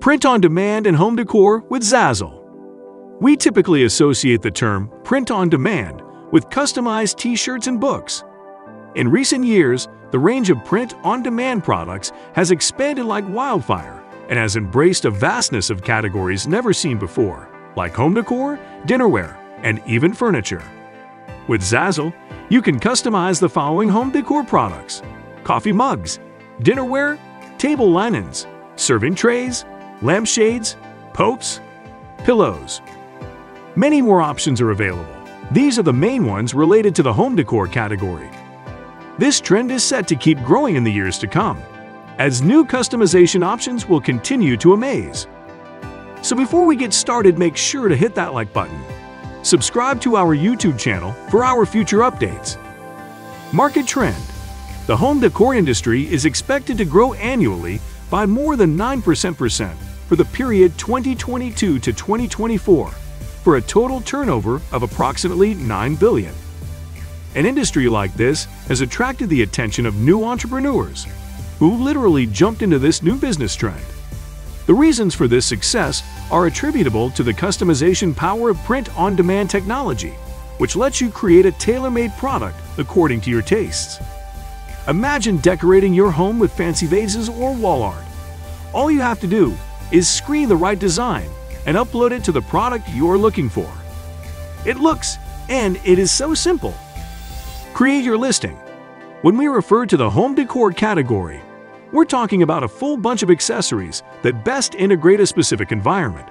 Print on demand and home decor with Zazzle. We typically associate the term print on demand with customized t-shirts and books. In recent years, the range of print on demand products has expanded like wildfire and has embraced a vastness of categories never seen before, like home decor, dinnerware, and even furniture. With Zazzle, you can customize the following home decor products: coffee mugs, dinnerware, table linens, serving trays, lampshades, popes, pillows. Many more options are available. These are the main ones related to the home decor category. This trend is set to keep growing in the years to come, as new customization options will continue to amaze. So before we get started, make sure to hit that like button. Subscribe to our YouTube channel for our future updates. Market trend. The home decor industry is expected to grow annually by more than 9% for the period 2022 to 2024, for a total turnover of approximately $9 billion. An industry like this has attracted the attention of new entrepreneurs, who literally jumped into this new business trend. The reasons for this success are attributable to the customization power of print-on-demand technology, which lets you create a tailor-made product according to your tastes. Imagine decorating your home with fancy vases or wall art. All you have to do is screen the right design and upload it to the product you're looking for. It looks and it is so simple. Create your listing. When we refer to the home decor category, we're talking about a full bunch of accessories that best integrate a specific environment.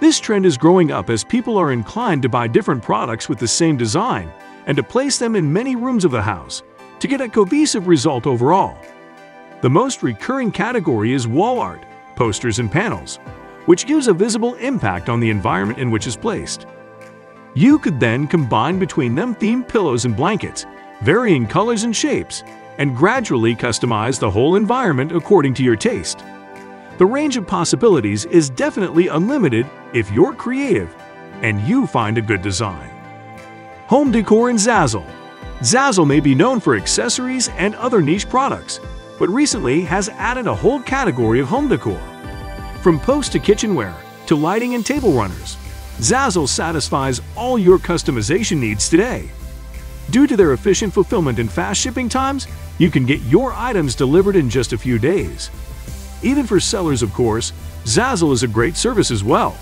This trend is growing up as people are inclined to buy different products with the same design and to place them in many rooms of the house to get a cohesive result overall. The most recurring category is wall art, posters and panels, which gives a visible impact on the environment in which it's placed. You could then combine between them themed pillows and blankets, varying colors and shapes, and gradually customize the whole environment according to your taste. The range of possibilities is definitely unlimited if you're creative and you find a good design. Home decor and Zazzle. Zazzle may be known for accessories and other niche products, but recently has added a whole category of home decor. From posts to kitchenware to lighting and table runners, Zazzle satisfies all your customization needs today. Due to their efficient fulfillment and fast shipping times, you can get your items delivered in just a few days. Even for sellers, of course, Zazzle is a great service as well.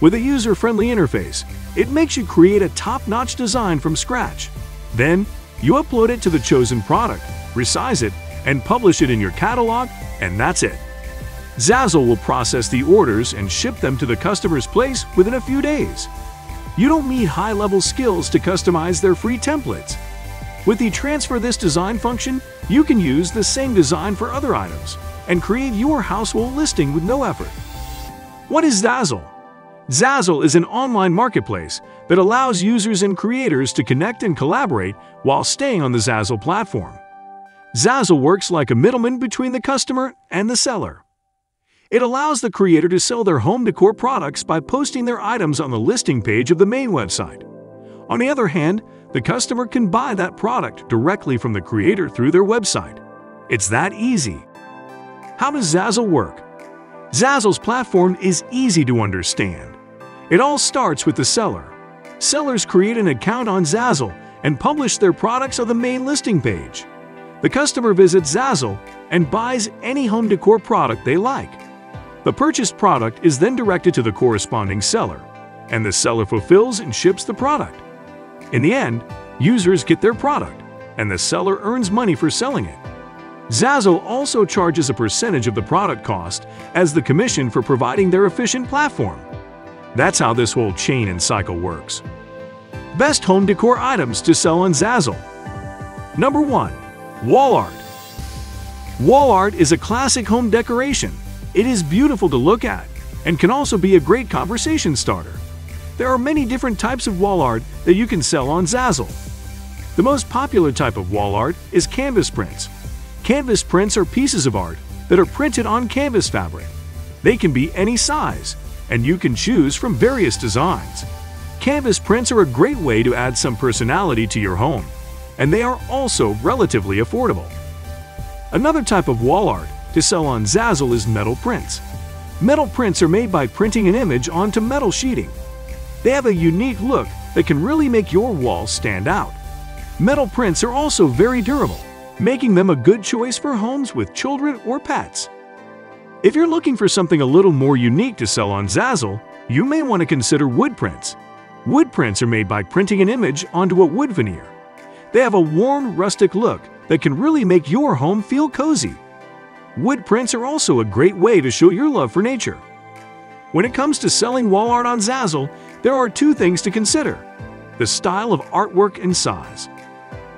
With a user-friendly interface, it makes you create a top-notch design from scratch. Then, you upload it to the chosen product, resize it, and publish it in your catalog, and that's it. Zazzle will process the orders and ship them to the customer's place within a few days. You don't need high-level skills to customize their free templates. With the Transfer This Design function, you can use the same design for other items and create your household listing with no effort. What is Zazzle? Zazzle is an online marketplace that allows users and creators to connect and collaborate while staying on the Zazzle platform. Zazzle works like a middleman between the customer and the seller. It allows the creator to sell their home decor products by posting their items on the listing page of the main website. On the other hand, the customer can buy that product directly from the creator through their website. It's that easy. How does Zazzle work? Zazzle's platform is easy to understand. It all starts with the seller. Sellers create an account on Zazzle and publish their products on the main listing page. The customer visits Zazzle and buys any home decor product they like. The purchased product is then directed to the corresponding seller, and the seller fulfills and ships the product. In the end, users get their product, and the seller earns money for selling it. Zazzle also charges a percentage of the product cost as the commission for providing their efficient platform. That's how this whole chain and cycle works. Best home decor items to sell on Zazzle. Number 1. Wall art. Wall art is a classic home decoration. It is beautiful to look at and can also be a great conversation starter. There are many different types of wall art that you can sell on Zazzle. The most popular type of wall art is canvas prints. Canvas prints are pieces of art that are printed on canvas fabric. They can be any size, and you can choose from various designs. Canvas prints are a great way to add some personality to your home, and they are also relatively affordable. Another type of wall art to sell on Zazzle is metal prints. Metal prints are made by printing an image onto metal sheeting. They have a unique look that can really make your wall stand out. Metal prints are also very durable, making them a good choice for homes with children or pets. If you're looking for something a little more unique to sell on Zazzle, you may want to consider wood prints. Wood prints are made by printing an image onto a wood veneer. They have a warm, rustic look that can really make your home feel cozy. Wood prints are also a great way to show your love for nature. When it comes to selling wall art on Zazzle, there are two things to consider: the style of artwork and size.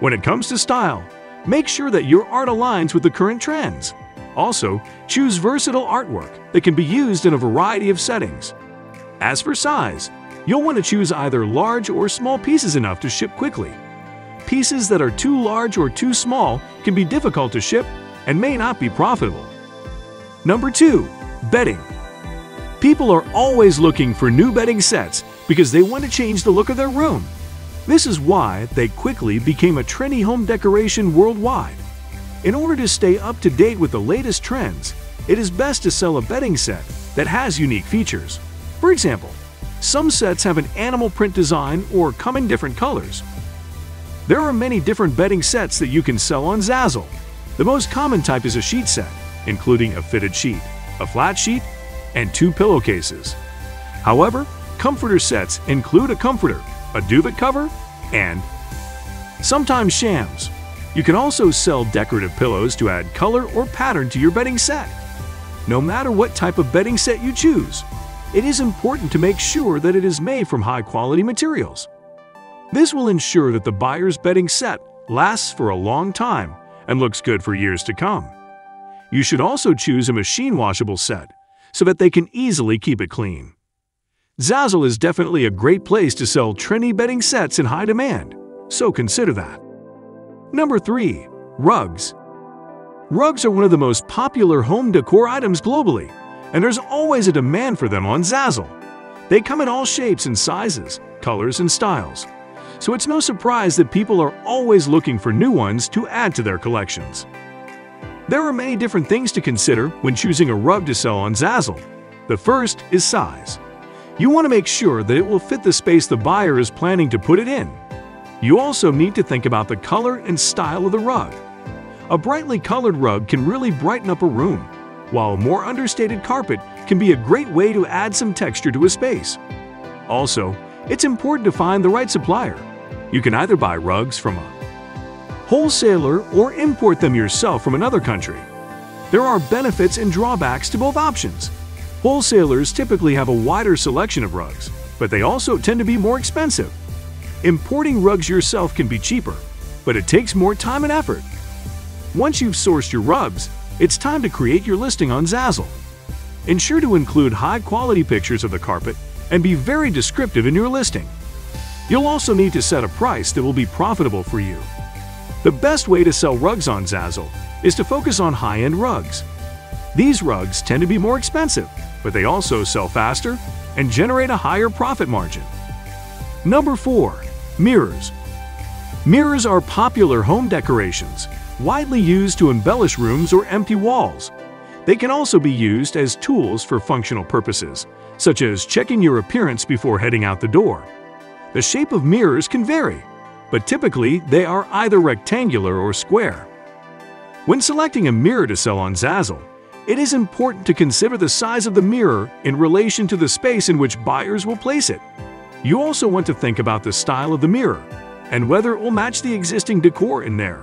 When it comes to style, make sure that your art aligns with the current trends. Also, choose versatile artwork that can be used in a variety of settings. As for size, you'll want to choose either large or small pieces enough to ship quickly. Pieces that are too large or too small can be difficult to ship and may not be profitable. Number 2, bedding. People are always looking for new bedding sets because they want to change the look of their room. This is why they quickly became a trendy home decoration worldwide. In order to stay up to date with the latest trends, it is best to sell a bedding set that has unique features. For example, some sets have an animal print design or come in different colors. There are many different bedding sets that you can sell on Zazzle. The most common type is a sheet set, including a fitted sheet, a flat sheet, and 2 pillowcases. However, comforter sets include a comforter, a duvet cover, and sometimes shams. You can also sell decorative pillows to add color or pattern to your bedding set. No matter what type of bedding set you choose, it is important to make sure that it is made from high-quality materials. This will ensure that the buyer's bedding set lasts for a long time and looks good for years to come. You should also choose a machine-washable set so that they can easily keep it clean. Zazzle is definitely a great place to sell trendy bedding sets in high demand, so consider that. Number 3, rugs. Rugs are one of the most popular home decor items globally, and there's always a demand for them on Zazzle. They come in all shapes and sizes, colors and styles, so it's no surprise that people are always looking for new ones to add to their collections. There are many different things to consider when choosing a rug to sell on Zazzle. The first is size. You want to make sure that it will fit the space the buyer is planning to put it in. You also need to think about the color and style of the rug. A brightly colored rug can really brighten up a room, while a more understated carpet can be a great way to add some texture to a space. Also, it's important to find the right supplier. You can either buy rugs from a wholesaler or import them yourself from another country. There are benefits and drawbacks to both options. Wholesalers typically have a wider selection of rugs, but they also tend to be more expensive. Importing rugs yourself can be cheaper, but it takes more time and effort. Once you've sourced your rugs, it's time to create your listing on Zazzle. Ensure to include high-quality pictures of the carpet and be very descriptive in your listing. You'll also need to set a price that will be profitable for you. The best way to sell rugs on Zazzle is to focus on high-end rugs. These rugs tend to be more expensive, but they also sell faster and generate a higher profit margin. Number 4, mirrors. Mirrors are popular home decorations, widely used to embellish rooms or empty walls. They can also be used as tools for functional purposes, such as checking your appearance before heading out the door. The shape of mirrors can vary, but typically they are either rectangular or square. When selecting a mirror to sell on Zazzle, it is important to consider the size of the mirror in relation to the space in which buyers will place it. You also want to think about the style of the mirror and whether it will match the existing decor in their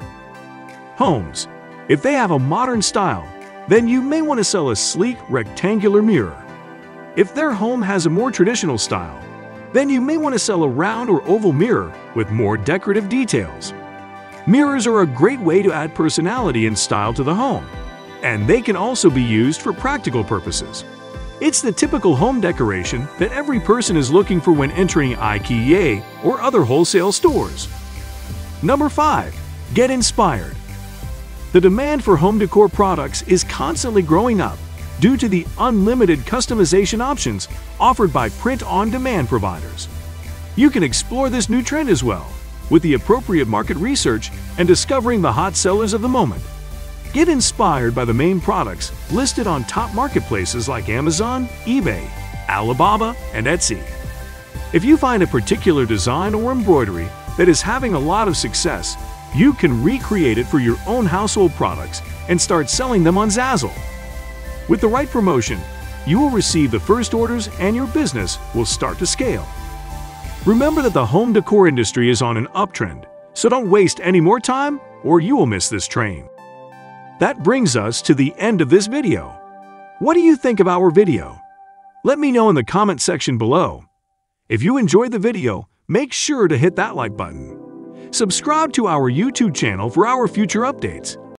homes. If they have a modern style, then you may want to sell a sleek rectangular mirror. If their home has a more traditional style, then you may want to sell a round or oval mirror with more decorative details. Mirrors are a great way to add personality and style to the home, and they can also be used for practical purposes. It's the typical home decoration that every person is looking for when entering IKEA or other wholesale stores. Number 5, get inspired. The demand for home decor products is constantly growing up due to the unlimited customization options offered by print-on-demand providers. You can explore this new trend as well, with the appropriate market research and discovering the hot sellers of the moment. Get inspired by the main products listed on top marketplaces like Amazon, eBay, Alibaba, and Etsy. If you find a particular design or embroidery that is having a lot of success, you can recreate it for your own household products and start selling them on Zazzle. With the right promotion, you will receive the first orders and your business will start to scale. Remember that the home decor industry is on an uptrend, so don't waste any more time or you will miss this train. That brings us to the end of this video. What do you think of our video? Let me know in the comment section below. If you enjoyed the video, make sure to hit that like button. Subscribe to our YouTube channel for our future updates.